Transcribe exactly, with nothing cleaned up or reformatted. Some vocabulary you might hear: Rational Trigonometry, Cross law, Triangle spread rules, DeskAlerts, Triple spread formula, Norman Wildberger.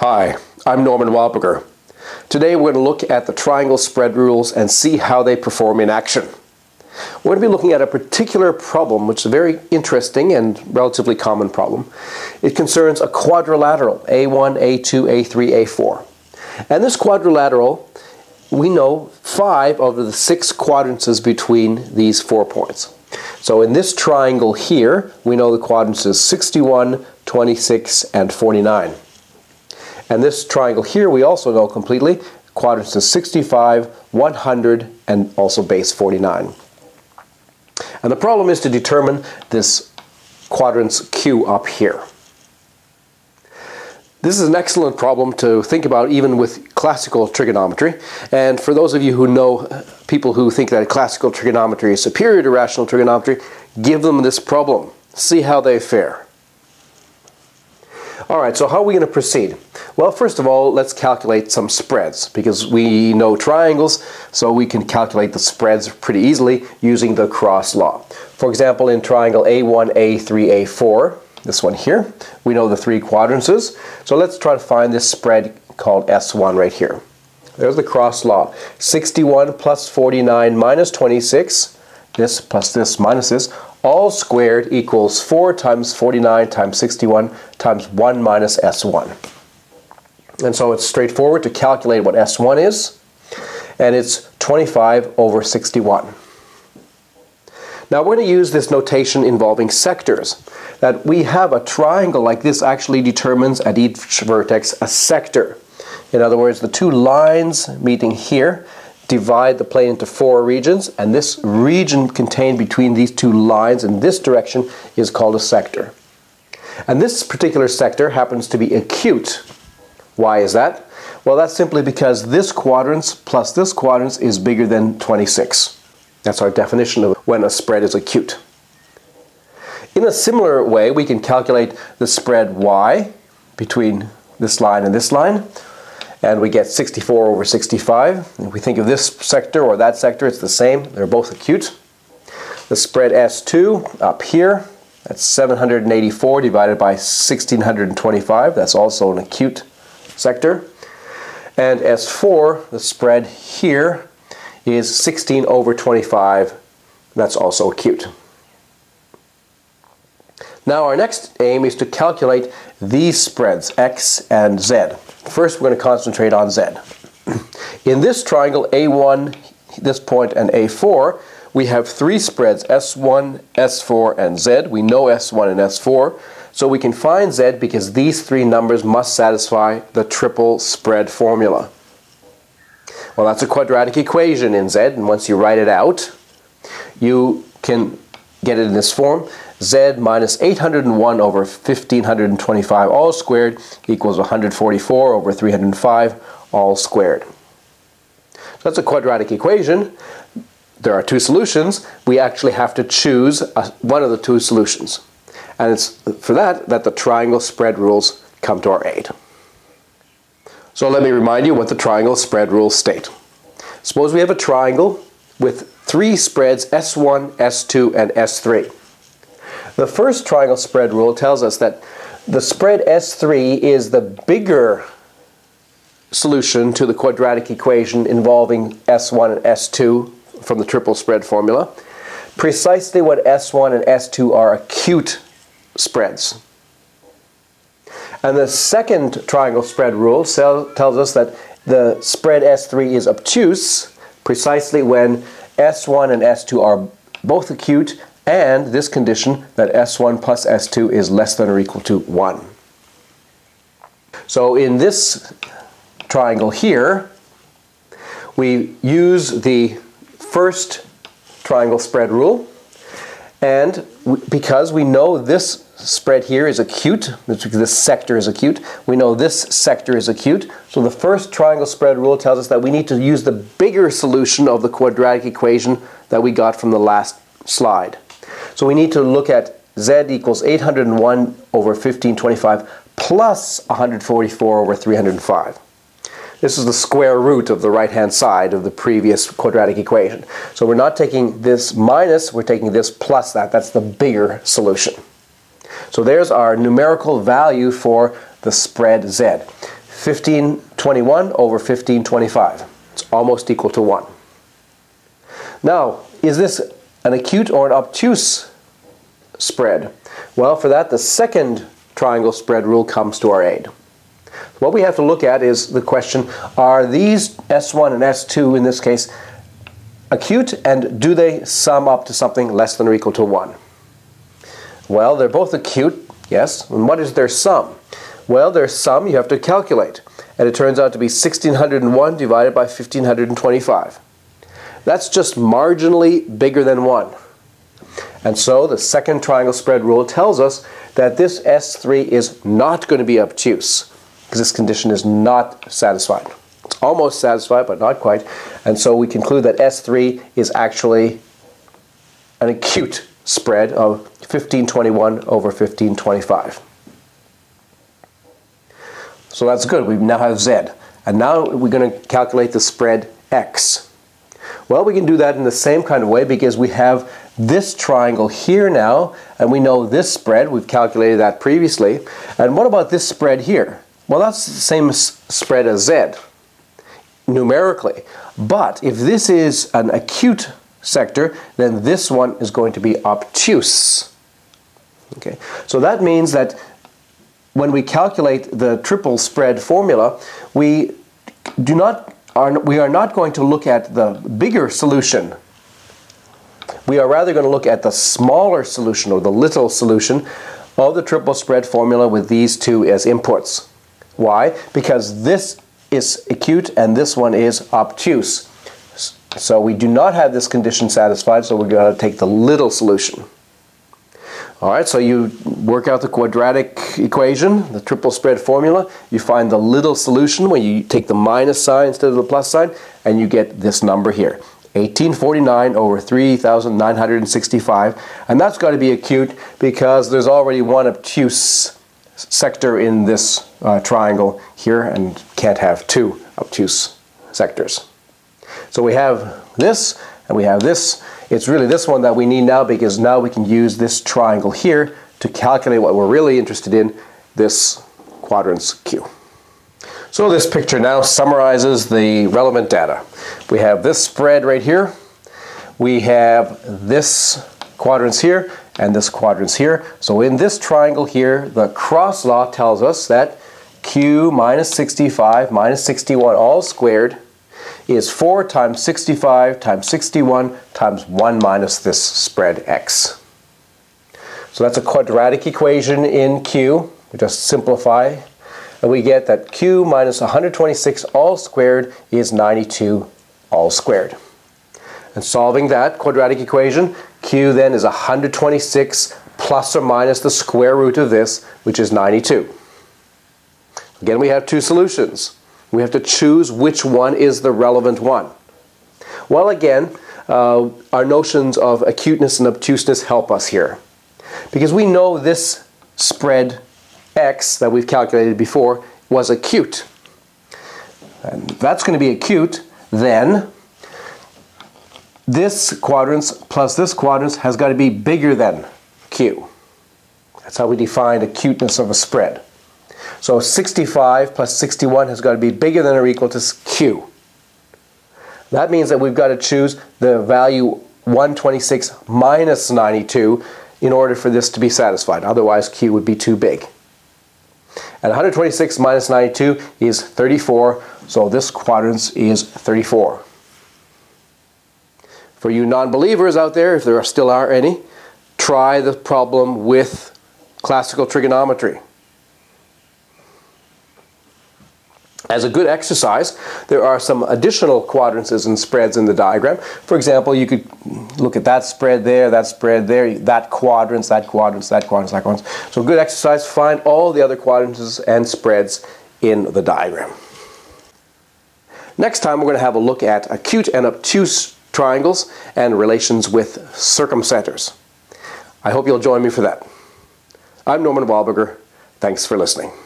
Hi, I'm Norman Wildberger. Today we're going to look at the triangle spread rules and see how they perform in action. We're going to be looking at a particular problem which is a very interesting and relatively common problem. It concerns a quadrilateral, A one, A two, A three, A four. And this quadrilateral, we know five of the six quadrants is between these four points. So in this triangle here, we know the quadrants is sixty-one, twenty-six, and forty-nine. And this triangle here we also know completely, quadrants is sixty-five, one hundred, and also base forty-nine. And the problem is to determine this quadrant's Q up here. This is an excellent problem to think about even with classical trigonometry. And for those of you who know people who think that classical trigonometry is superior to rational trigonometry, give them this problem. See how they fare. Alright, so how are we going to proceed? Well, first of all, let's calculate some spreads, because we know triangles, so we can calculate the spreads pretty easily using the cross law. For example, in triangle A one, A three, A four, this one here, we know the three quadrants is. So let's try to find this spread called S one right here. There's the cross law. sixty-one plus forty-nine minus twenty-six, this plus this minus this, all squared equals four times forty-nine times sixty-one times one minus S one. And so it's straightforward to calculate what S one is, and it's twenty-five over sixty-one. Now we're going to use this notation involving sectors. That we have a triangle like this actually determines at each vertex a sector. In other words, the two lines meeting here divide the plane into four regions, and this region contained between these two lines in this direction is called a sector. And this particular sector happens to be acute. Why is that? Well, that's simply because this quadrant plus this quadrant is bigger than twenty-six. That's our definition of when a spread is acute. In a similar way, we can calculate the spread y between this line and this line. And we get sixty-four over sixty-five. If we think of this sector or that sector, it's the same. They're both acute. The spread S two up here, that's seven hundred eighty-four divided by one thousand six hundred twenty-five. That's also an acute sector. And S four, the spread here, is sixteen over twenty-five. That's also acute. Now our next aim is to calculate these spreads, x and z. First we're going to concentrate on z. In this triangle A one, this point, and A four, we have three spreads, S one, S four, and z. We know S one and S four, so we can find z because these three numbers must satisfy the triple spread formula. Well, that's a quadratic equation in z, and once you write it out, you can get it in this form. Z minus eight hundred one over one thousand five hundred twenty-five all squared equals one hundred forty-four over three hundred five all squared. So that's a quadratic equation. There are two solutions. We actually have to choose a, one of the two solutions. And it's for that that the triangle spread rules come to our aid. So let me remind you what the triangle spread rules state. Suppose we have a triangle with three spreads, S one, S two, and S three. The first triangle spread rule tells us that the spread S three is the bigger solution to the quadratic equation involving S one and S two from the triple spread formula, precisely when S one and S two are acute spreads. And the second triangle spread rule tells us that the spread S three is obtuse precisely when S one and S two are both acute, and this condition that S one plus S two is less than or equal to one. So in this triangle here, we use the first triangle spread rule, and because we know this spread here is acute, this sector is acute, we know this sector is acute, so the first triangle spread rule tells us that we need to use the bigger solution of the quadratic equation that we got from the last slide. So we need to look at z equals eight hundred one over one thousand five hundred twenty-five plus one hundred forty-four over three hundred five. This is the square root of the right-hand side of the previous quadratic equation. So we're not taking this minus, we're taking this plus that. That's the bigger solution. So there's our numerical value for the spread z. fifteen twenty-one over fifteen twenty-five. It's almost equal to one. Now, is this an acute or an obtuse spread? Well, for that, the second triangle spread rule comes to our aid. What we have to look at is the question, are these S one and S two in this case acute, and do they sum up to something less than or equal to one? Well, they're both acute, yes. And what is their sum? Well, their sum you have to calculate, and it turns out to be sixteen hundred one divided by fifteen twenty-five. That's just marginally bigger than one. And so the second triangle spread rule tells us that this S three is not going to be obtuse, because this condition is not satisfied. It's almost satisfied, but not quite. And so we conclude that S three is actually an acute spread of fifteen twenty-one over fifteen twenty-five. So that's good. We now have Z. And now we're going to calculate the spread X. Well, we can do that in the same kind of way, because we have this triangle here now, and we know this spread. We've calculated that previously. And what about this spread here? Well, that's the same spread as Z numerically. But if this is an acute sector, then this one is going to be obtuse. Okay, so that means that when we calculate the triple spread formula, we do not are we are not going to look at the bigger solution. We are rather going to look at the smaller solution, or the little solution, of the triple spread formula with these two as inputs. Why? Because this is acute and this one is obtuse. So we do not have this condition satisfied, so we're going to take the little solution. All right, so you work out the quadratic equation, the triple spread formula. You find the little solution when you take the minus sign instead of the plus sign, and you get this number here, eighteen forty-nine over three thousand nine hundred sixty-five. And that's got to be acute, because there's already one obtuse sector in this uh, triangle here, and can't have two obtuse sectors. So we have this, and we have this. It's really this one that we need now, because now we can use this triangle here to calculate what we're really interested in, this quadrant's Q. So this picture now summarizes the relevant data. We have this spread right here. We have this quadrants here, and this quadrants here. So in this triangle here, the cross law tells us that Q minus sixty-five minus sixty-one all squared is four times sixty-five times sixty-one times one minus this spread X. So that's a quadratic equation in Q. We just simplify, and we get that Q minus one hundred twenty-six all squared is ninety-two all squared. And solving that quadratic equation, Q then is one hundred twenty-six plus or minus the square root of this, which is ninety-two. Again, we have two solutions. We have to choose which one is the relevant one. Well, again, uh, our notions of acuteness and obtuseness help us here, because we know this spread X that we've calculated before was acute. And that's going to be acute, then this quadrant plus this quadrant has got to be bigger than Q. That's how we define acuteness of a spread. So sixty-five plus sixty-one has got to be bigger than or equal to Q. That means that we've got to choose the value one hundred twenty-six minus ninety-two in order for this to be satisfied. Otherwise, Q would be too big. And one hundred twenty-six minus ninety-two is thirty-four, so this quadrant is thirty-four. For you non-believers out there, if there still are any, try the problem with classical trigonometry. As a good exercise, there are some additional quadrants and spreads in the diagram. For example, you could look at that spread there, that spread there, that quadrants, that quadrants, that quadrants, that quadrants. So good exercise, find all the other quadrants and spreads in the diagram. Next time, we're going to have a look at acute and obtuse triangles and relations with circumcenters. I hope you'll join me for that. I'm Norman Wildberger. Thanks for listening.